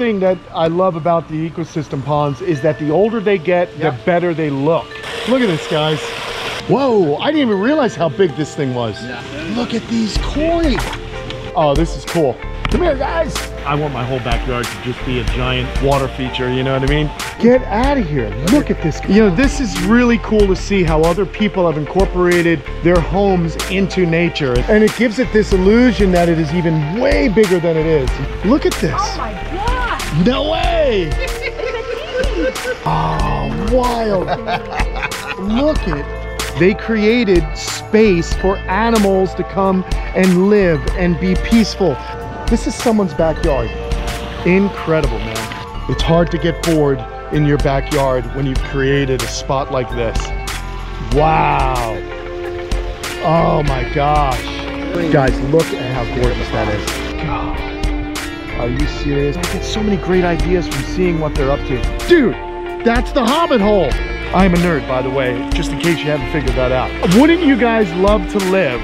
thing that I love about the ecosystem ponds is that the older they get, the better they look. Look at this, guys. Whoa, I didn't even realize how big this thing was. Look at these koi. Oh, this is cool. Come here, guys. I want my whole backyard to just be a giant water feature, you know what I mean? Get out of here, look at this. You know, this is really cool to see how other people have incorporated their homes into nature. And it gives it this illusion that it is even way bigger than it is. Look at this. Oh my God. No way. It's a teeny. Oh, wild. Look at it. They created space for animals to come and live and be peaceful. This is someone's backyard. Incredible, man. It's hard to get bored in your backyard when you've created a spot like this. Wow. Oh my gosh. Guys, look at how gorgeous that is. God, are you serious? I get so many great ideas from seeing what they're up to. Dude, that's the Hobbit hole. I'm a nerd, by the way, just in case you haven't figured that out. Wouldn't you guys love to live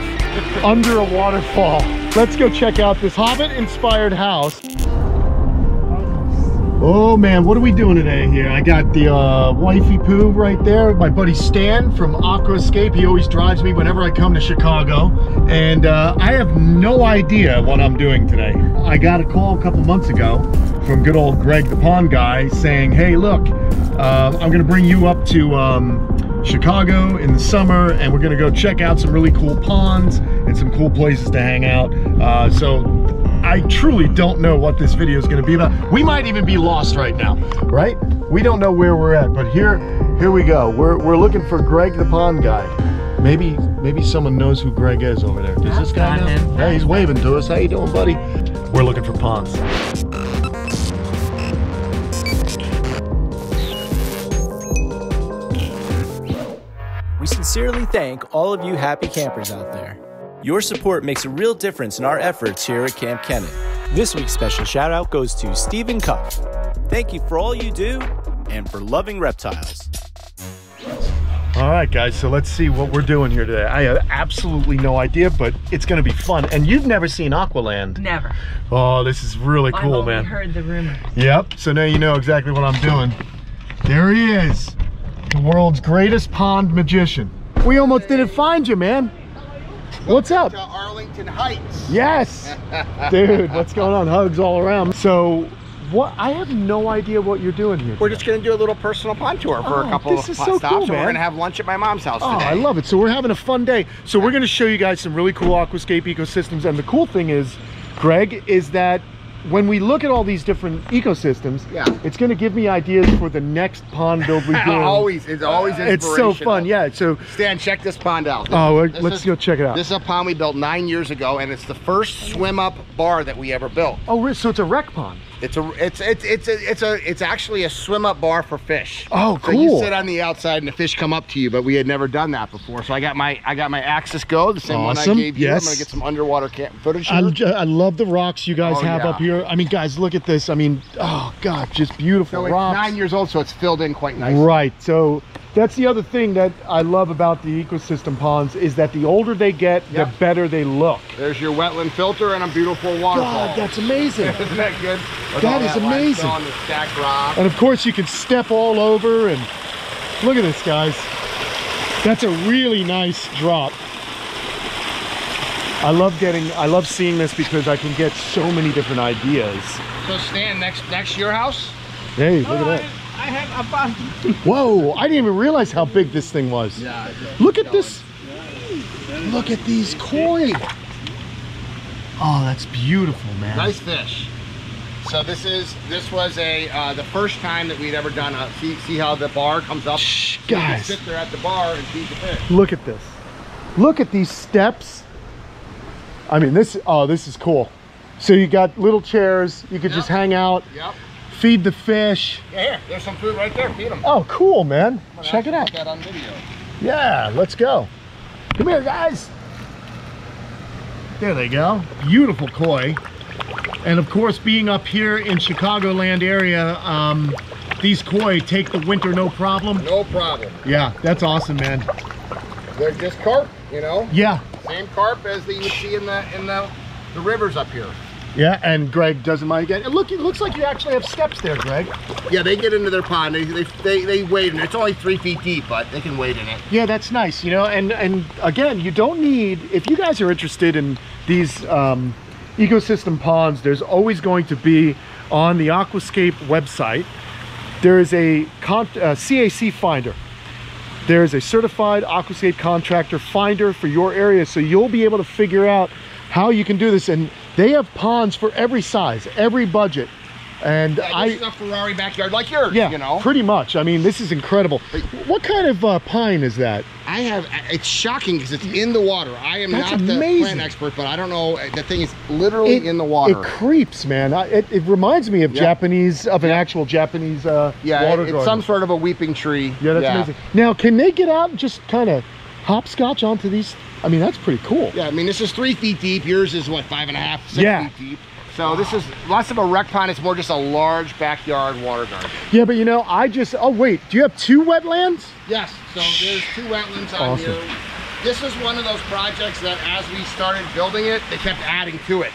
under a waterfall? Let's go check out this Hobbit-inspired house. Oh man, what are we doing today here? I got the wifey poo right there. My buddy Stan from Aquascape. He always drives me whenever I come to Chicago. And I have no idea what I'm doing today. I got a call a couple months ago from good old Greg the Pond Guy saying, hey look, I'm gonna bring you up to Chicago in the summer, and we're gonna go check out some really cool ponds and some cool places to hang out. So I truly don't know what this video is gonna be about. We might even be lost right now, right? We don't know where we're at, but here we go. We're looking for Greg the Pond Guy. Maybe someone knows who Greg is over there. Does this guy know? Hey, he's waving to us. How you doing, buddy? We're looking for ponds. We sincerely thank all of you happy campers out there. Your support makes a real difference in our efforts here at Camp Kennett. This week's special shout out goes to Stephen Cuff. Thank you for all you do and for loving reptiles. All right guys, so let's see what we're doing here today. I have absolutely no idea, but it's gonna be fun. And you've never seen Aqualand. Never. Oh, this is really cool, man. I've heard the rumor. Yep, so now you know exactly what I'm doing. There he is, the world's greatest pond magician. We almost didn't find you, man. What's up? To Arlington Heights. Yes. Dude, what's going on? Hugs all around. So, what? I have no idea what you're doing here. We're just going to do a little personal pond tour for a couple of stops. Cool, so we're going to have lunch at my mom's house today. I love it. So we're having a fun day. So we're going to show you guys some really cool aquascape ecosystems. And the cool thing is, Greg, is that when we look at all these different ecosystems, it's going to give me ideas for the next pond build we do. It's always inspirational. It's so fun, yeah. So Stan, check this pond out. Let's go check it out. This is a pond we built 9 years ago, and it's the first swim up bar that we ever built. Oh, so it's a rec pond. It's actually a swim up bar for fish. Oh, cool. So you sit on the outside and the fish come up to you, but we had never done that before. So I got my Axis Go, the same one I gave you. I'm gonna get some underwater footage. I love the rocks you guys have up here. I mean, guys, look at this. I mean, oh God, just beautiful rocks. It's 9 years old, so it's filled in quite nicely. Right, so that's the other thing that I love about the ecosystem ponds is that the older they get, the better they look. There's your wetland filter and a beautiful waterfall. God, that's amazing. Isn't that good? That is amazing. On the stacked rock. And of course you can step all over, and look at this, guys. That's a really nice drop. I love seeing this because I can get so many different ideas. So Stan, next to your house? Hey, look at that. I have a pond. Whoa, I didn't even realize how big this thing was. Yeah, look at this. Look at these koi. Oh, that's beautiful, man. Nice fish. So this was the first time that we'd ever done a, see how the bar comes up? Shh, guys. You sit there at the bar and feed the fish. Look at this. Look at these steps. I mean, this is cool. So you got little chairs, you could just hang out, feed the fish. Yeah, there's some food right there, feed them. Oh, cool, man. Check it out. That on video. Yeah, let's go. Come here, guys. There they go, beautiful koi. And of course, being up here in Chicagoland area, these koi take the winter no problem. No problem. Yeah, that's awesome, man. They're just carp, you know? Yeah. Same carp as that you would see in the rivers up here. Yeah, and Greg doesn't mind getting. Look, it looks like you actually have steps there, Greg. Yeah, they get into their pond. They wade in it. It's only 3 feet deep, but they can wade in it. Yeah, that's nice. You know, and again, you don't need. If you guys are interested in these ecosystem ponds, there's always going to be on the Aquascape website. There is a CAC finder. There is a certified Aquascape contractor finder for your area, so you'll be able to figure out how you can do this. And they have ponds for every size, every budget. And yeah, I a Ferrari backyard like yours, yeah, you know, pretty much. I mean, this is incredible. What kind of pine is that? I have. It's shocking because it's in the water. I am That's not amazing. The plant expert, but I don't know. The thing is literally in the water. It creeps, man. It reminds me of an actual Japanese water garden. It's some sort of a weeping tree. Yeah, that's amazing. Now, can they get out and just kind of hopscotch onto these? I mean, that's pretty cool. Yeah, I mean, this is 3 feet deep. Yours is what, 5.5, 6 feet deep. So this is less of a rec pond. It's more just a large backyard water garden. Yeah, but you know, I just, oh wait, do you have 2 wetlands? Yes, so there's 2 wetlands on here. Awesome. This is one of those projects that as we started building it, they kept adding to it.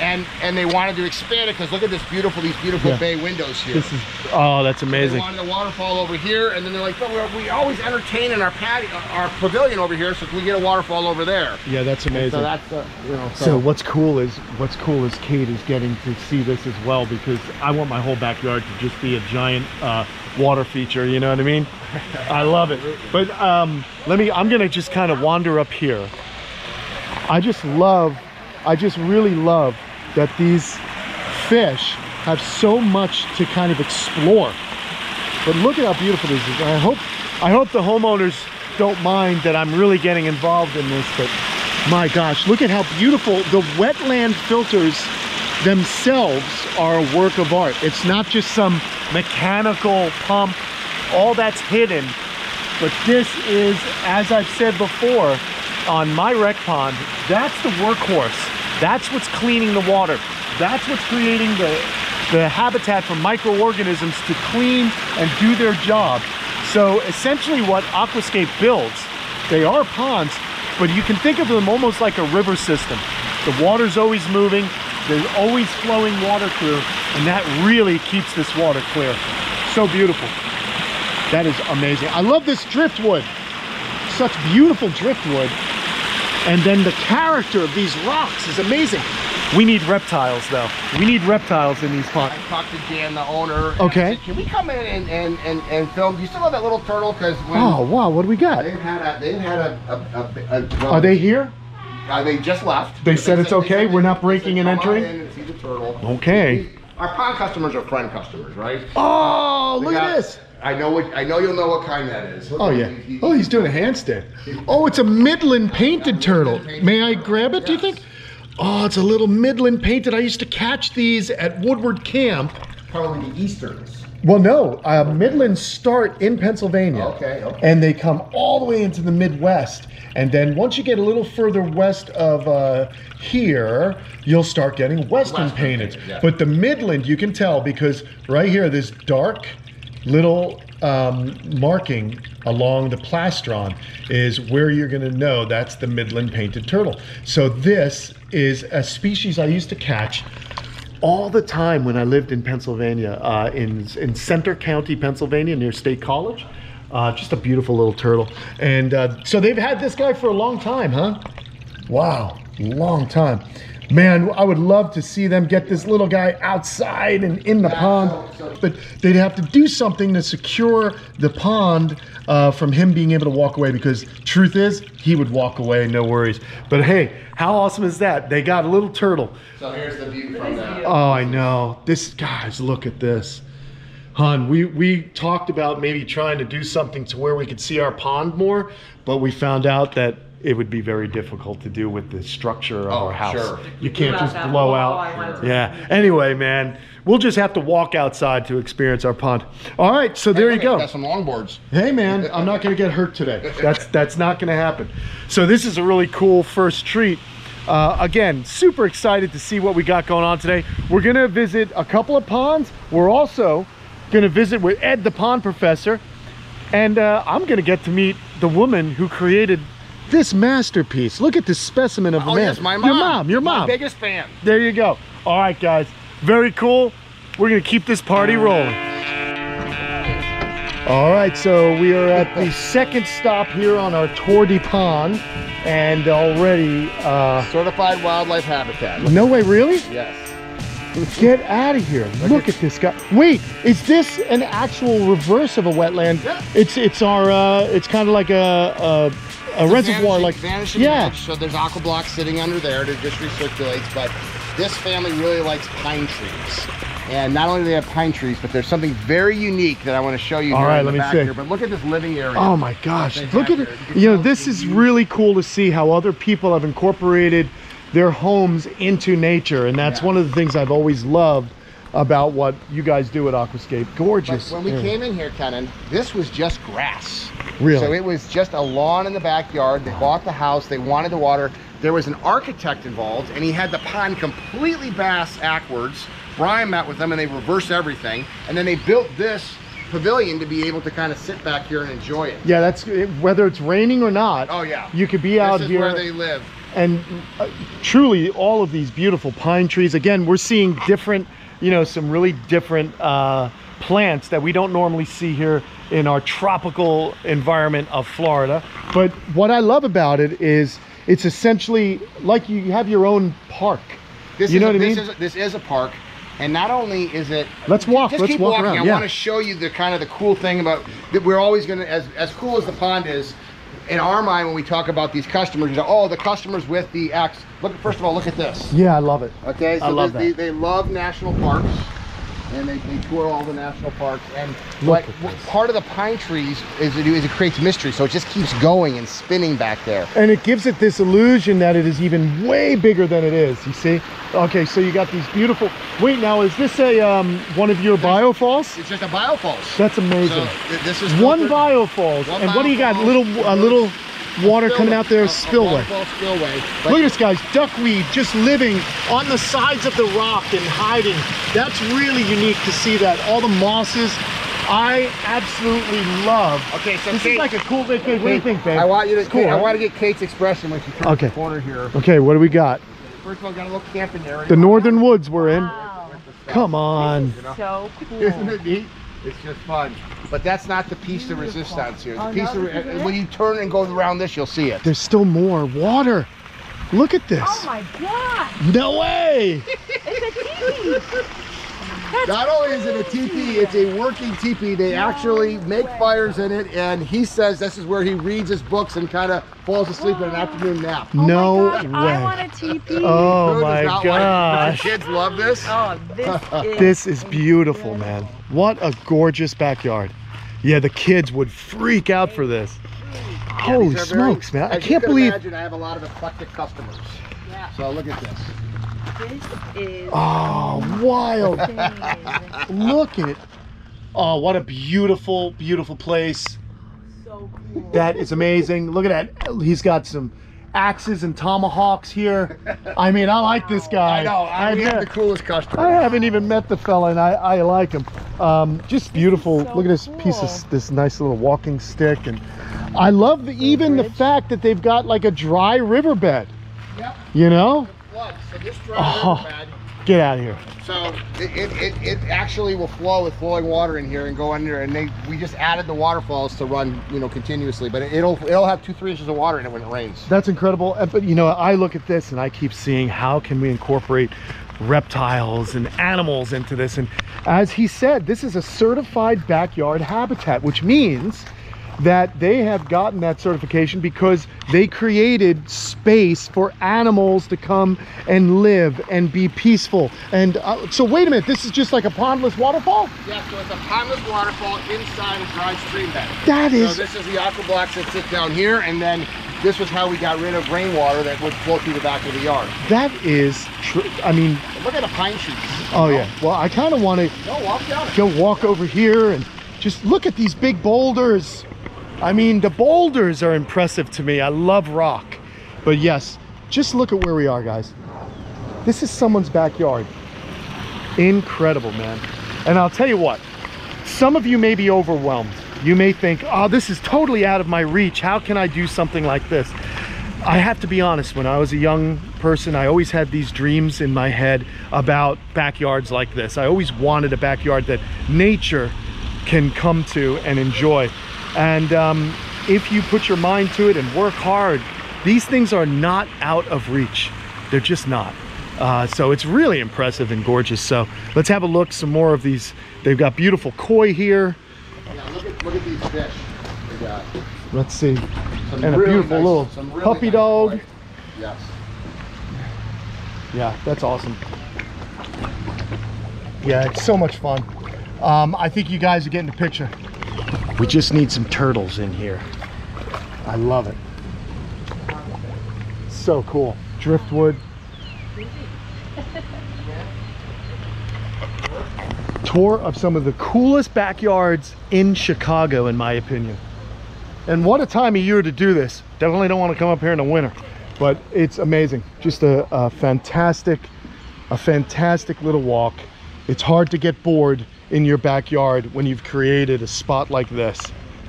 And they wanted to expand it because look at this beautiful, these beautiful bay windows here. This is, oh, that's amazing. So they wanted a waterfall over here, and then they're like, but we always entertain in our patio, our pavilion over here, so can we get a waterfall over there? Yeah, that's amazing. And so that's you know. So what's cool is Kate is getting to see this as well, because I want my whole backyard to just be a giant water feature. You know what I mean? I love it. But I'm gonna just kind of wander up here. I just really love that these fish have so much to kind of explore. But look at how beautiful this is. I hope the homeowners don't mind that I'm really getting involved in this, but my gosh, look at how beautiful the wetland filters themselves are. A work of art. It's not just some mechanical pump, all that's hidden. But this is, as I've said before, on my rec pond, that's the workhorse. That's what's cleaning the water. That's what's creating the habitat for microorganisms to clean and do their job. So essentially what Aquascape builds, they are ponds, but you can think of them almost like a river system. The water's always moving, there's always flowing water through, and that really keeps this water clear. So beautiful. That is amazing. I love this driftwood. Such beautiful driftwood. And then the character of these rocks is amazing. We need reptiles, though. We need reptiles in these ponds. I talked to Dan, the owner. Okay. I said, can we come in and film? Do you still have that little turtle? Because oh wow, what do we got? They've had a Are they here? They just left. They said it's okay. We're not breaking and entering. Come on in and see the turtle. Okay. Our pond customers are friend customers, right? Oh, look at this. I know you'll know what kind that is. Look, oh yeah. He's doing a handstand. Oh, it's a Midland Painted Turtle. May I grab it, do you think? Oh, it's a little Midland Painted. I used to catch these at Woodward Camp. Probably the Easterns. Well, no, Midlands start in Pennsylvania. Okay. And they come all the way into the Midwest. And then once you get a little further west of here, you'll start getting Western Painted. Yeah. But the Midland, you can tell because right here, this dark little marking along the plastron is where you're going to know that's the Midland Painted Turtle. So this is a species I used to catch all the time when I lived in Pennsylvania, in Center County, Pennsylvania, near State College. Just a beautiful little turtle. And so they've had this guy for a long time, huh? Wow, long time. Man, I would love to see them get this little guy outside and in the pond, but they'd have to do something to secure the pond from him being able to walk away, because truth is, he would walk away, no worries. But hey, how awesome is that? They got a little turtle. So here's the view from that. Oh, I know. This, guys, look at this. Hon, we talked about maybe trying to do something to where we could see our pond more, but we found out that it would be very difficult to do with the structure of our house. Sure. You can't just blow out. Yeah. Anyway, man, we'll just have to walk outside to experience our pond. All right, so there you go. Got some longboards. Hey, man, I'm not going to get hurt today. That's not going to happen. So this is a really cool first treat. Again, super excited to see what we got going on today. We're going to visit a couple of ponds. We're also going to visit with Ed the Pond Professor. And I'm going to get to meet the woman who created this masterpiece. Look at this specimen of a man. Yes, my mom. Your mom. My biggest fan. There you go. All right, guys, very cool. We're gonna keep this party rolling. All right, so we are at the second stop here on our tour de pond, and already certified wildlife habitat. No way, really? Yes. Get out of here. Look at this guy. Wait, is this an actual reverse of a wetland? Yeah. It's kind of like a reservoir, like vanishing edge. So there's aqua blocks sitting under there to just recirculates, but this family really likes pine trees. And not only do they have pine trees, but there's something very unique that I want to show you. All right, let me see. But look at this living area. Oh my gosh, look at it. You know, this is really cool to see how other people have incorporated their homes into nature, and that's one of the things I've always loved about what you guys do at Aquascape. Gorgeous. But when we came in here, Kenan, this was just grass. Really? So it was just a lawn in the backyard. They bought the house, they wanted the water. There was an architect involved, and he had the pond completely backwards. Brian met with them and they reversed everything, and then they built this pavilion to be able to kind of sit back here and enjoy it. Yeah, that's whether it's raining or not. Oh yeah. You could be out here. This is where they live. And truly all of these beautiful pine trees. Again, we're seeing different, you know, some really different plants that we don't normally see here in our tropical environment of Florida. But what I love about it is it's essentially like you have your own park. This is a park. And not only is it... Let's walk. Let's keep walking. Around. I want to show you the kind of the cool thing about that. We're always going to, as cool as the pond is, in our mind, when we talk about these customers, you know, oh, the customers with the X. Look, first of all, look at this. Yeah, I love it. Okay, so I love that. They love national parks, and they tour all the national parks. And part of the pine trees is it creates mystery, so it just keeps going and spinning back there. And it gives it this illusion that it is even way bigger than it is. You see? Okay, so you got these beautiful. Wait, now is this a one of your Bio Falls? It's just a Bio Falls. That's amazing. So this is one Bio Falls, and what do you got? A little water coming out there, a spillway. Look at this, guys. Duckweed just living on the sides of the rock and hiding. That's really unique to see that. All the mosses. I absolutely love. Okay, so this is like a cool thing. What do you think, babe? I want you to. Cool, I want to get Kate's expression when she turns the corner here. Okay, what do we got? First of all, got a little camping area. The northern woods we're in. Wow. Come on. So cool. Isn't it neat? It's just fun. But that's not the piece of resistance here. The piece of when you turn and go around this, you'll see it. There's still more water. Look at this. Oh my god. No way. It's a teepee. Not only is it a teepee, it's a working teepee. They actually make fires in it, and he says this is where he reads his books and kind of falls asleep in an afternoon nap. Oh no way. I want a teepee. Oh my gosh. Kids love this. Oh, this is beautiful, man. What a gorgeous backyard. Yeah, the kids would freak out for this. Holy smokes, man. I can't believe. I have a lot of eclectic customers. So look at this. This is wild. Look at it. Oh, what a beautiful, beautiful place. So cool. That is amazing. Look at that. He's got some axes and tomahawks here. I mean, I like this guy. I know. I have the coolest customer. I haven't even met the fella, and I like him. Just beautiful. So look at this piece of this nice little walking stick, and I love the fact that they've got like a dry riverbed. Yep. You know. So this dry riverbed, get out of here. So it actually will flow with flowing water in here and go under, and we just added the waterfalls to run, you know, continuously, but it'll have 2-3 inches of water in it when it rains. That's incredible. But you know, I look at this and I keep seeing how can we incorporate reptiles and animals into this. And as he said, this is a certified backyard habitat, which means that they have gotten that certification because they created space for animals to come and live and be peaceful. And so wait a minute, this is just like a pondless waterfall? Yeah, so it's a pondless waterfall inside a dry stream bed. That is... So this is the aqua blocks that sit down here, and then this was how we got rid of rainwater that would flow through the back of the yard. That is true. I mean... Look at the pine trees. Oh yeah. Well, I kind of want to go walk over here and just look at these big boulders. I mean, the boulders are impressive to me. I love rock. But yes, just look at where we are, guys. This is someone's backyard. Incredible, man. And I'll tell you what, some of you may be overwhelmed. You may think, oh, this is totally out of my reach. How can I do something like this? I have to be honest, when I was a young person, I always had these dreams in my head about backyards like this. I always wanted a backyard that nature can come to and enjoy. And if you put your mind to it and work hard, these things are not out of reach. They're just not. So it's really impressive and gorgeous. So let's have a look, some more of these. They've got beautiful koi here. Yeah, look at these fish they got. Let's see. Some and really a beautiful nice, little really puppy nice dog. Boy. Yes. Yeah, that's awesome. Yeah, it's so much fun. I think you guys are getting the picture. We just need some turtles in here. I love it. So cool. Driftwood. Tour of some of the coolest backyards in Chicago, in my opinion. And what a time of year to do this. Definitely don't want to come up here in the winter, but it's amazing. Just a fantastic little walk. It's hard to get bored in your backyard when you've created a spot like this.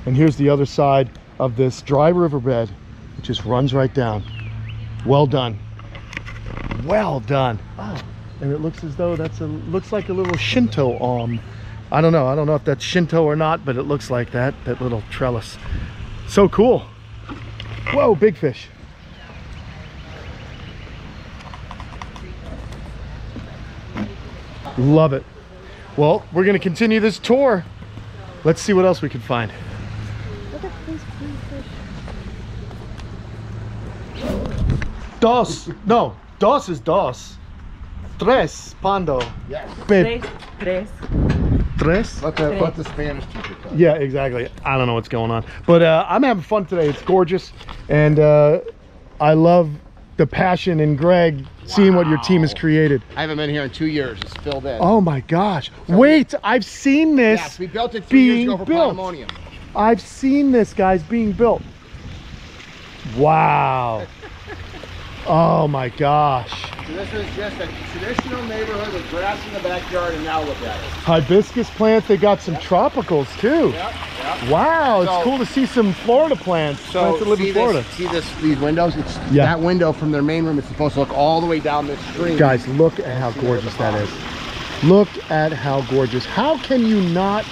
And here's the other side of this dry riverbed. It just runs right down. Well done. Well done. Oh, and it looks as though that's looks like a little Shinto arm. I don't know if that's Shinto or not, but it looks like that little trellis. So cool. Whoa, big fish. Love it. Well, we're going to continue this tour. Let's see what else we can find. Look at these blue fish. Dos. No, dos is dos. Tres, pando. Yes. Tres. Tres? Let the Spanish teacher come. Yeah, exactly. I don't know what's going on. But I'm having fun today. It's gorgeous. And I love the passion in Greg, seeing what your team has created. I haven't been here in 2 years. It's filled in. Oh my gosh. So wait, I've seen this. Yes, we built it 3 years ago for Pondemonium. I've seen this, guys, being built. Wow. Oh my gosh. So this is just a traditional neighborhood with grass in the backyard, and now look at it. Hibiscus plant, they got some tropicals too. Yep. Wow, so, it's cool to see some Florida plants. So plants that live in Florida. See these windows? It's that window from their main room, it's supposed to look all the way down this stream. Guys, look at how gorgeous that is. Look at how gorgeous. How can you not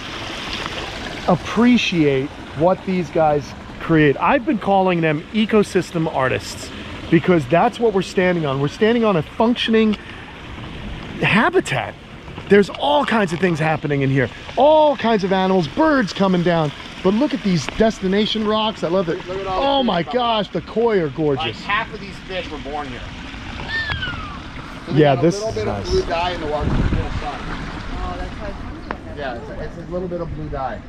appreciate what these guys create? I've been calling them ecosystem artists, because that's what we're standing on. We're standing on a functioning habitat. There's all kinds of things happening in here. All kinds of animals, birds coming down. But look at these destination rocks. I love it. Oh my gosh, the koi are gorgeous. Like half of these fish were born here. So yeah, this is nice. A little bit of blue dye in the water. Oh, that's how it's coming. Yeah, it's a little bit of blue dye.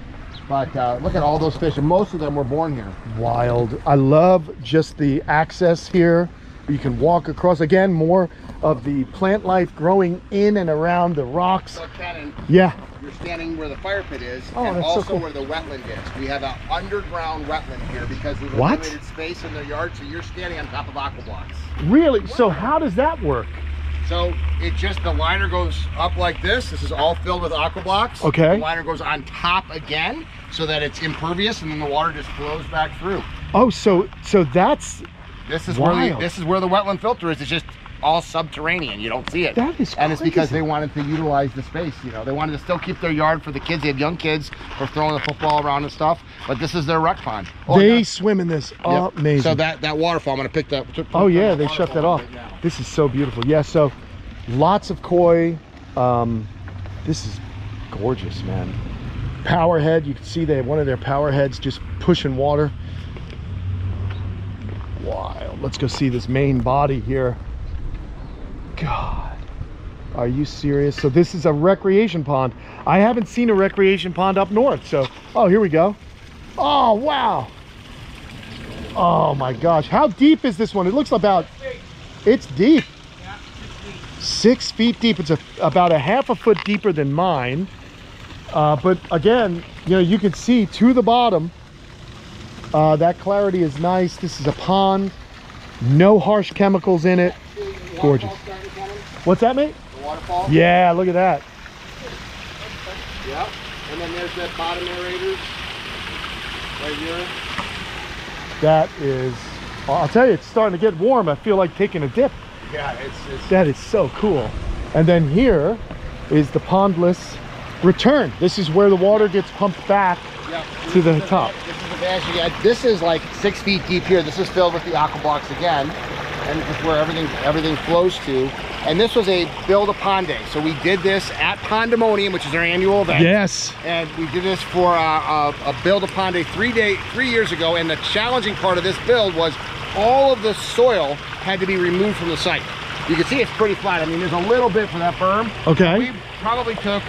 But look at all those fish, and most of them were born here. Wild. I love just the access here. You can walk across. Again, more of the plant life growing in and around the rocks. Look, Cannon, yeah. You're standing where the fire pit is, and also so cool, where the wetland is. We have an underground wetland here because there's limited space in their yard, so you're standing on top of aqua blocks. Really? Wow. So how does that work? So it just, the liner goes up like this. This is all filled with aqua blocks. Okay. The liner goes on top again so that it's impervious, and then the water just flows back through. Oh, so that's this is where the wetland filter is. It's just all subterranean. You don't see it. That is crazy. And it's because they wanted to utilize the space, you know. They wanted to still keep their yard for the kids. They have young kids for throwing the football around and stuff, but this is their rec pond. Oh, they swim in this. Yep. Amazing. So that waterfall, I'm gonna pick that. Oh yeah, they shut that off. Right, this is so beautiful. Yeah, so lots of koi. This is gorgeous, man. Powerhead, you can see they have one of their powerheads just pushing water. Wild. Let's go see this main body here. God, are you serious? So this is a recreation pond. I haven't seen a recreation pond up north. So, oh, here we go. Oh, wow. Oh my gosh. How deep is this one? It looks about, it's deep. Yeah, 6 feet. 6 feet deep. It's about a half a foot deeper than mine. But again, you know, you can see to the bottom, that clarity is nice. This is a pond, no harsh chemicals in it. Gorgeous. What's that, mate? The waterfall. Yeah, look at that. Yep. And then there's that bottom aerator right here. That is I'll tell you, it's starting to get warm. I feel like taking a dip. Yeah, that is so cool. And then here is the pondless return. This is where the water gets pumped back to the top. This is the bash again. This is like 6 feet deep here. This is filled with the aqua blocks again, and this is where everything flows to. And this was a build a pond day. So we did this at Pondemonium, which is our annual event. Yes. And we did this for a build a pond day 3 years ago. And the challenging part of this build was all of the soil had to be removed from the site. You can see it's pretty flat. I mean, there's a little bit for that berm. Okay. We probably took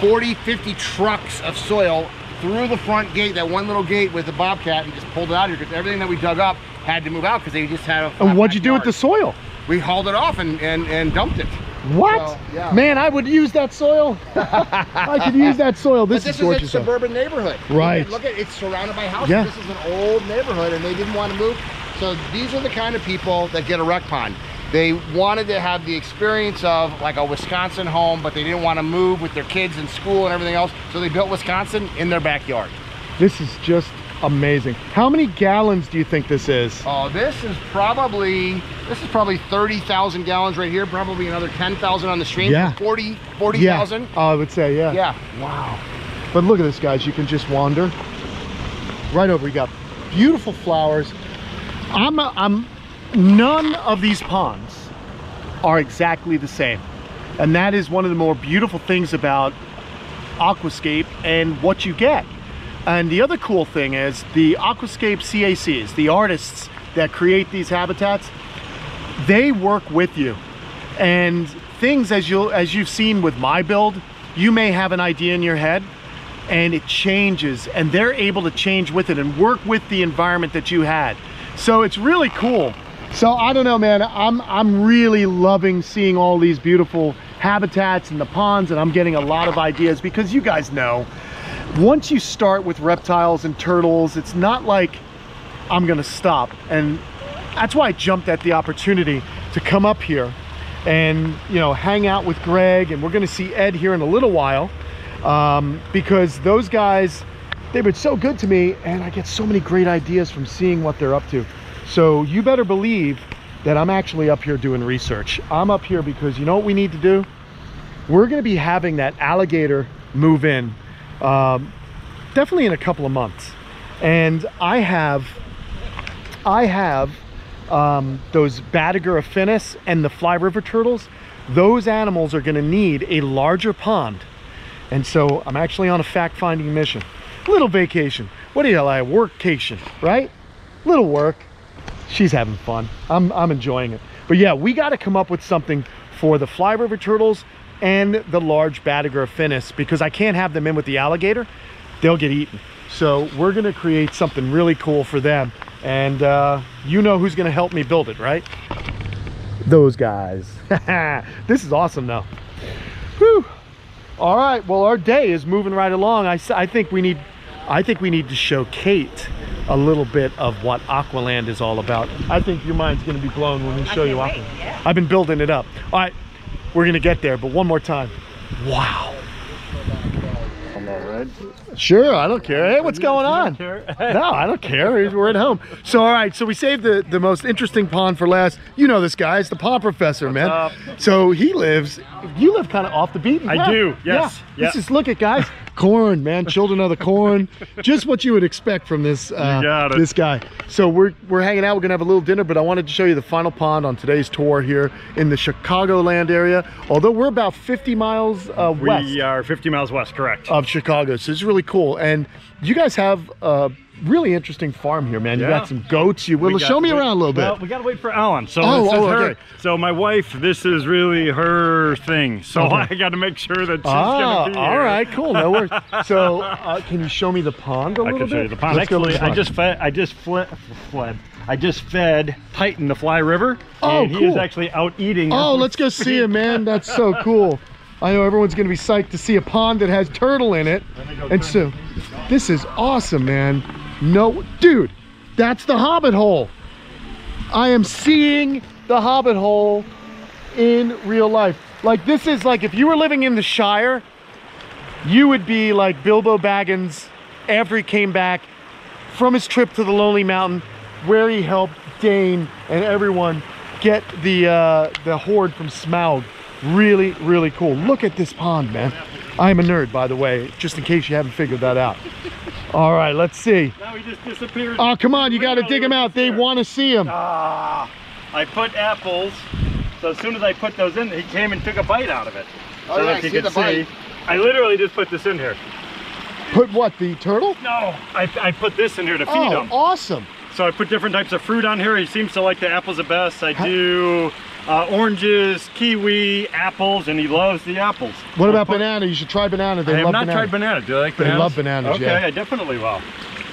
40, 50 trucks of soil through the front gate, that one little gate with the bobcat, and just pulled it out here because everything that we dug up had to move out because they just had a. And what'd you do with the soil? We hauled it off and dumped it. What? So, yeah. Man, I would use that soil. I could use that soil. This is gorgeous. This is a suburban neighborhood. Right. Look at it's surrounded by houses. Yeah. This is an old neighborhood, and they didn't want to move. So these are the kind of people that get a rec pond. They wanted to have the experience of like a Wisconsin home, but they didn't want to move with their kids and school and everything else. So they built Wisconsin in their backyard. This is just amazing. How many gallons do you think this is? Oh, this is probably 30,000 gallons right here. Probably another 10,000 on the stream. Yeah. 40,000. Yeah. I would say, yeah. Yeah. Wow. But look at this, guys. You can just wander right over. We got beautiful flowers. None of these ponds are exactly the same, and that is one of the more beautiful things about Aquascape and what you get. And the other cool thing is the Aquascape CACs, the artists that create these habitats, they work with you, and things as you've seen with my build, you may have an idea in your head and it changes, and they're able to change with it and work with the environment that you had. So it's really cool. So I don't know, man, I'm really loving seeing all these beautiful habitats and the ponds, and I'm getting a lot of ideas because you guys know, once you start with reptiles and turtles, it's not like I'm gonna stop. And that's why I jumped at the opportunity to come up here and, you know, hang out with Greg, and we're gonna see Ed here in a little while, because those guys, they've been so good to me, and I get so many great ideas from seeing what they're up to. So you better believe that I'm actually up here doing research. I'm up here because you know what we need to do? We're gonna be having that alligator move in, definitely in a couple of months. And I have those Batagur affinis and the Fly River turtles. Those animals are gonna need a larger pond. And so I'm actually on a fact-finding mission. Little vacation. What do you like? Workcation, right? Little work. She's having fun. I'm enjoying it. But yeah, we got to come up with something for the Fly River turtles and the large Batagur affinis, because I can't have them in with the alligator. They'll get eaten. So we're going to create something really cool for them. And you know who's going to help me build it, right? Those guys. This is awesome though. Whew. All right, well, our day is moving right along. I think we need to show Kate a little bit of what Aqualand is all about. I think your mind's going to be blown when we show you Aqualand. Yeah. I've been building it up. All right, we're going to get there, but one more time. Wow. I'm all right. Sure, I don't care. Hey, what's going on? No, I don't care. We're at home. So, all right, so we saved the most interesting pond for last. You know this guy. It's the pond professor, man. So you live kind of off the beaten path. I do, yes. Yeah. Yep. This is, look at guys. Corn, man, children of the corn. Just what you would expect from this guy. So we're hanging out. We're gonna have a little dinner, but I wanted to show you the final pond on today's tour here in the Chicagoland area. Although we're about 50 miles west. We are 50 miles west, correct, of Chicago. So it's really cool. And you guys have really interesting farm here, man. Yeah. You got some goats. Show me around a little bit. Well, we gotta wait for Alan. So okay. So my wife, this is really her thing. So okay. I gotta make sure that she's gonna be here. All right, cool. No worries. So can you show me the pond a little bit? I can show you the pond. Actually, I just fed Titan the Fly River. Oh, and cool. He is actually out eating. Oh, let's go see him, man. That's so cool. I know everyone's gonna be psyched to see a pond that has turtle in it. And so, this is awesome, man. No, dude, that's the Hobbit hole. I am seeing the Hobbit hole in real life. Like, this is like, if you were living in the Shire, you would be like Bilbo Baggins after he came back from his trip to the Lonely Mountain, where he helped Stain, and everyone get the horde from Smaug. Really, really cool. Look at this pond, man. I'm a nerd, by the way, just in case you haven't figured that out. All right, let's see. Now he just disappeared. Oh, come on, you got to dig him out. They want to see him. Ah, I put apples. So as soon as I put those in, he came and took a bite out of it. So that you could see. I literally just put this in here. Put what, the turtle? No, I put this in here to feed him. Oh, awesome. So I put different types of fruit on here. He seems to like the apples the best. I do oranges, kiwi, apples, and he loves the apples. What about banana? You should try banana. They love banana. I have not tried banana. Do they like bananas? They love bananas, okay, yeah. Okay, I definitely will.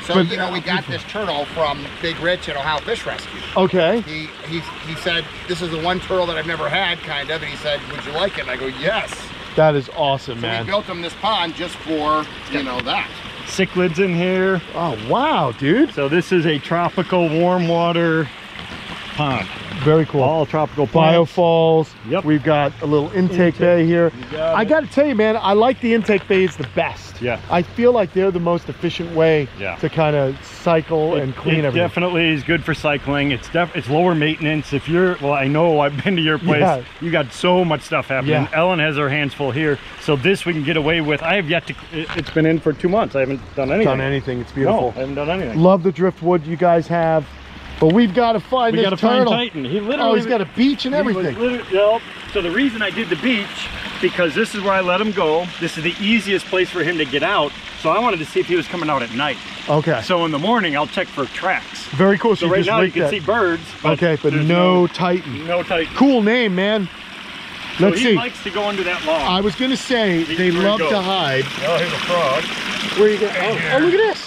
So, but, you know, we got this turtle from Big Rich at Ohio Fish Rescue. Okay. He said, this is the one turtle that I've never had, kind of, and he said, would you like it? And I go, yes. That is awesome, so man. We built him this pond just for, you know, that. Cichlids in here. Oh, wow, dude. So this is a tropical warm water pond. Very cool. All tropical plants. Bio Falls. Yep. We've got a little intake bay here. I got to tell you, man, I like the intake bays the best. Yeah. I feel like they're the most efficient way to kind of cycle and clean everything. It definitely is good for cycling. It's lower maintenance. If you're, well, I know I've been to your place. Yeah. You got so much stuff happening. Yeah. Ellen has her hands full here. So this we can get away with. I have yet to, it's been in for 2 months. I haven't done anything. It's beautiful. No, I haven't done anything. Love the driftwood you guys have. But we've got to find this turtle. Titan. He literally, he's got a beach and everything. So the reason I did the beach, because this is where I let him go. This is the easiest place for him to get out. So I wanted to see if he was coming out at night. Okay. So in the morning, I'll check for tracks. Very cool. So right now you can see birds. Okay, but no Titan. No Titan. Cool name, man. Let's see. He likes to go under that log. I was going to say, they love to hide. Oh, here's a frog. Where you go? Oh, look at this!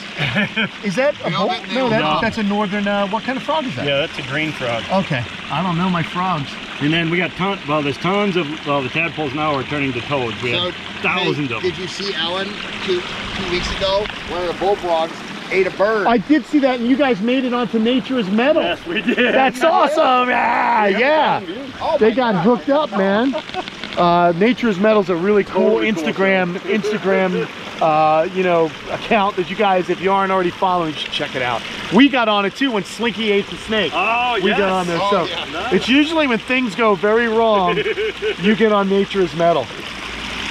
Is that a bolt? No, that's a northern. What kind of frog is that? Yeah, that's a green frog. Okay, I don't know my frogs. And then we got there's tons of the tadpoles now are turning to toads. We have thousands of them. Did you see Alan two weeks ago? One of the bullfrogs ate a bird. I did see that, and you guys made it onto Nature's Metal. Yes, we did. That's awesome! Yeah, yeah. Oh, they got hooked up, man. Nature's Metal's a really cool Instagram. You know, account that you guys, if you aren't already following, you should check it out. We got on it too when Slinky ate the snake. Oh, yes. We got on there. Oh, so yeah, nice. It's usually when things go very wrong, you get on Nature's Metal.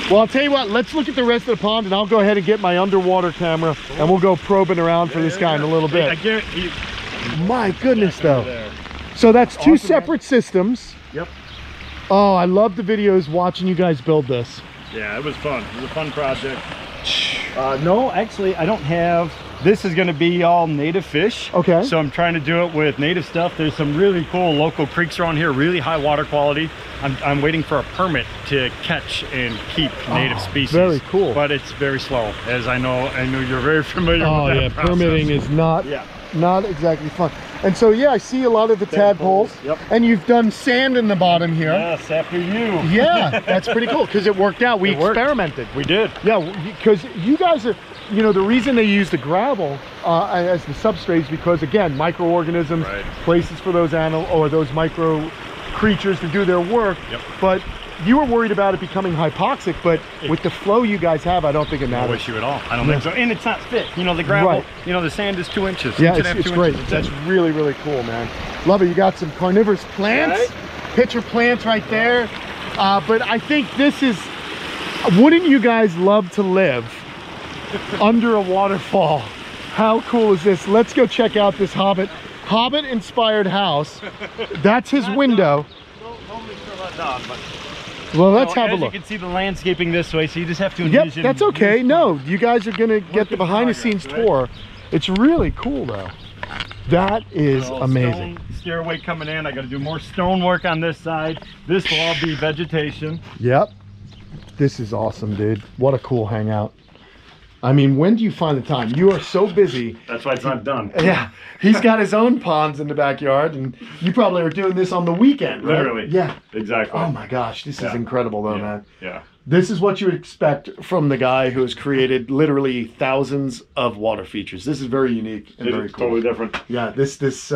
Well, I'll tell you what, let's look at the rest of the pond and I'll go ahead and get my underwater camera and we'll go probing around for this guy in a little bit. My goodness, though. So that's two separate systems. Yep. Oh, I love the videos watching you guys build this. Yeah, it was fun. It was a fun project. No, actually, I don't have. This is going to be all native fish. Okay. So I'm trying to do it with native stuff. There's some really cool local creeks around here, really high water quality. I'm waiting for a permit to catch and keep native species. Very cool. But it's very slow, as I know you're very familiar with that process. Permitting is not exactly fun. And so, yeah, I see a lot of the tadpoles. Yep. And you've done sand in the bottom here. Yes, after you. Yeah, that's pretty cool because it worked out. We experimented. We did. Yeah, because you guys are, you know, the reason they use the gravel as the substrate is because, again, microorganisms, places for those those micro creatures to do their work. Yep. But you were worried about it becoming hypoxic, but with the flow you guys have, I don't think it matters. No issue at all. I don't think so. And it's not thick. You know, the gravel, you know, the sand is 2 inches. Yeah, it's great. That's really, really cool, man. Love it. You got some carnivorous plants, pitcher plants right there. But I think this is, wouldn't you guys love to live under a waterfall? How cool is this? Let's go check out this Hobbit inspired house. That's his window. Well, let's have a look. You can see the landscaping this way, so you just have to envision. Yep, that's okay. No, you guys are going to get the behind-the-scenes tour. It's really cool, though. That is amazing. Stone stairway coming in. I got to do more stone work on this side. This will all be vegetation. Yep. This is awesome, dude. What a cool hangout. I mean, when do you find the time? You are so busy. That's why it's not done. Yeah. He's got his own ponds in the backyard, and you probably are doing this on the weekend, right? Literally. Yeah. Exactly. Oh, my gosh. This is incredible, though, man. Yeah. This is what you expect from the guy who has created literally thousands of water features. This is very unique and very cool. Totally different. Yeah. This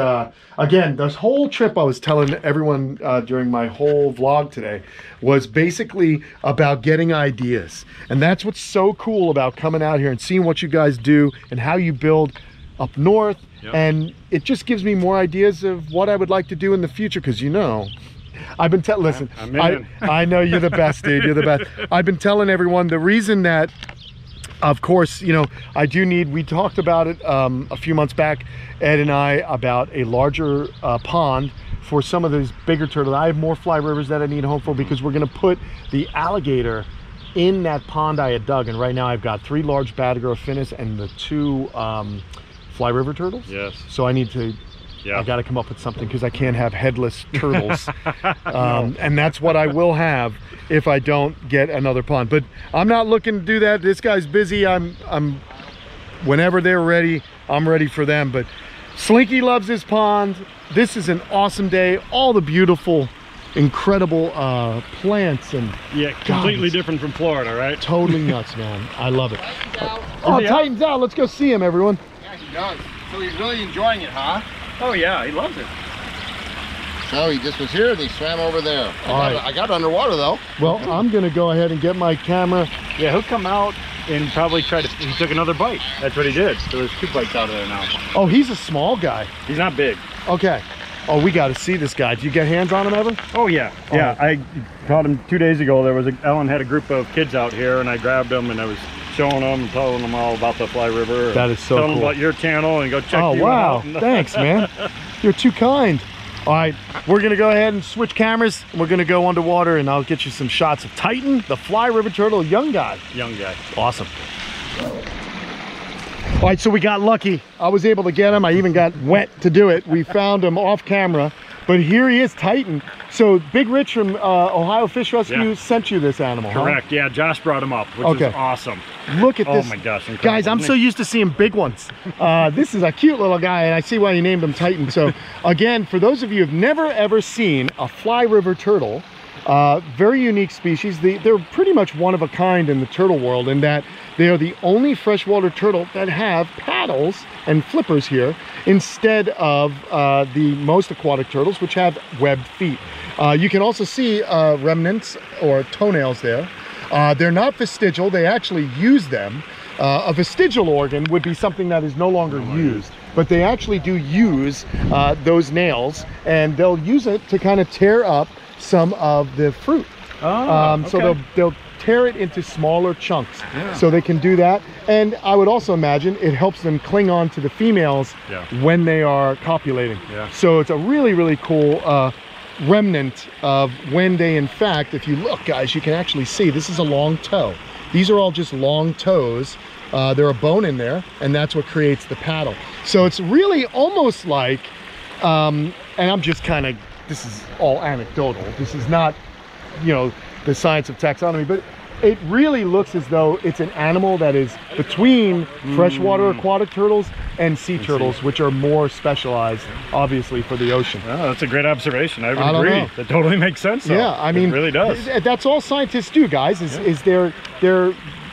again, this whole trip I was telling everyone during my whole vlog today was basically about getting ideas. And that's what's so cool about coming out here and seeing what you guys do and how you build up north. Yep. And it just gives me more ideas of what I would like to do in the future, because you know, I've been telling, listen, I know you're the best, dude, you're the best. I've been telling everyone the reason that, of course, you know, I do need, we talked about it a few months back, Ed and I, about a larger pond for some of those bigger turtles. I have more fly rivers that I need home for, because we're gonna put the alligator in that pond I had dug. And right now I've got 3 large Batagur affinis and the 2 fly river turtles. Yes. So I need to, yeah, I got to come up with something, because I can't have headless turtles. And that's what I will have if I don't get another pond. But I'm not looking to do that. This guy's busy. I'm whenever they're ready, I'm ready for them. But Slinky loves his pond. This is an awesome day. All the beautiful, incredible plants, and yeah, completely different from Florida, right? Totally nuts, man. I love it. Oh, Titan's out. Let's go see him, everyone. Yeah, he does. So he's really enjoying it, huh? Oh yeah, he loves it. So he just was here and he swam over there. I got underwater though. Well, I'm gonna go ahead and get my camera. Yeah, he'll come out and probably try to, he took another bite. That's what he did. So there's 2 bites out of there now. Oh, he's a small guy. He's not big. Okay. Oh, we got to see this guy. Did you get hands on him ever? Oh yeah, yeah. I caught him 2 days ago. There was Ellen had a group of kids out here, and I grabbed them, and I was showing them, telling them all about the Fly River. That is so cool. Telling them about your channel and go check. Oh wow, thanks, man. You're too kind. All right, we're gonna go ahead and switch cameras. We're gonna go underwater, and I'll get you some shots of Titan, the Fly River turtle, young guy. Young guy. Awesome. All right, so we got lucky. I was able to get him. I even got wet to do it. We found him off camera, but here he is, Titan. So Big Rich from Ohio Fish Rescue sent you this animal, correct? Huh? Yeah, Josh brought him up, which is awesome. Look at this. Oh my gosh, incredible. Guys, I'm so used to seeing big ones. This is a cute little guy, and I see why you named him Titan. So again, for those of you who've never ever seen a Fly River turtle, very unique species. They're pretty much one of a kind in the turtle world, in that they are the only freshwater turtle that have paddles and flippers here, instead of the most aquatic turtles, which have webbed feet. You can also see remnants or toenails there. They're not vestigial. They actually use them. A vestigial organ would be something that is no longer used, but they actually do use those nails, and they'll use it to kind of tear up some of the fruit. Oh, okay. So they'll tear it into smaller chunks. Yeah. So they can do that. And I would also imagine it helps them cling on to the females when they are copulating. Yeah. So it's a really, really cool remnant of when they, in fact, if you look, guys, you can actually see this is a long toe. These are all just long toes. They're a bone in there, and that's what creates the paddle. So it's really almost like, and I'm just kind of, this is all anecdotal. This is not, you know, the science of taxonomy, but it really looks as though it's an animal that is between freshwater aquatic turtles and sea turtles, which are more specialized, obviously, for the ocean. Oh, that's a great observation. I would agree. That totally makes sense, though. Yeah, I mean, it really does. That's all scientists do, guys, is they're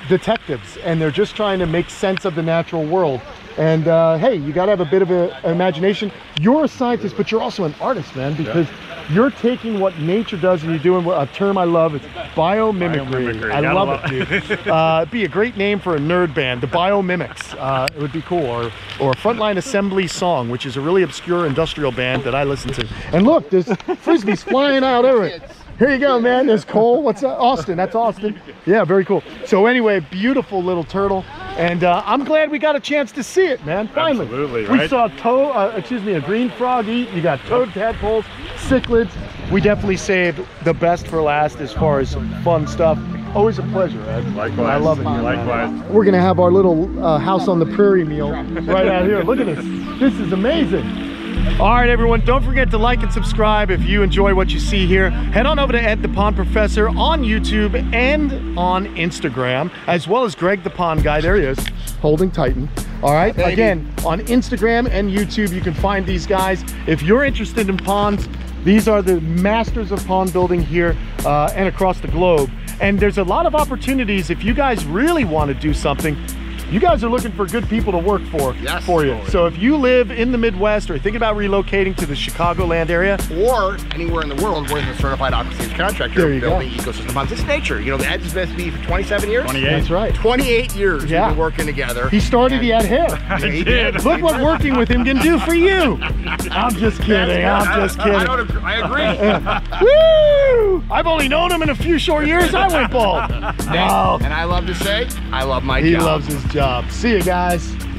detectives, and they're just trying to make sense of the natural world. And hey, you got to have a bit of an imagination. You're a scientist, but you're also an artist, man, because you're taking what nature does and you're doing a term I love. It's biomimicry. I love it, dude. It'd be a great name for a nerd band, the Biomimics. It would be cool. Or Frontline Assembly Song, which is a really obscure industrial band that I listen to. And look, there's frisbees flying out over it. Here you go, man. There's Cole. What's that? Austin. That's Austin. Yeah, very cool. So anyway, beautiful little turtle. And I'm glad we got a chance to see it, man. Finally. Absolutely, right? We saw a green frog eat. You got toad tadpoles, cichlids. We definitely saved the best for last as far as fun stuff. Always a pleasure, Ed. Likewise. I love it. Likewise. Man. We're going to have our little house on the prairie meal right out here. Look at this. This is amazing. All right, everyone, don't forget to like and subscribe if you enjoy what you see here. Head on over to Ed the Pond Professor on YouTube and on Instagram, as well as Greg the Pond Guy. There he is, holding Titan. All right, again, on Instagram and YouTube, you can find these guys. If you're interested in ponds, these are the masters of pond building here and across the globe. And there's a lot of opportunities if you guys really want to do something. you guys are looking for good people to work for, yes, for you. Totally. So if you live in the Midwest or thinking about relocating to the Chicagoland area, or anywhere in the world where there's a certified aquascape contractor building ecosystem ponds, it's nature. You know, the Ed's been for 27 years. 28. That's right. 28 years we've been working together. He started, he had hair. He did. Look what working with him can do for you. I'm just kidding. I'm just kidding. I agree. Woo! I've only known him in a few short years. I went bald. And I love to say, I love my job. He loves his job. See you guys.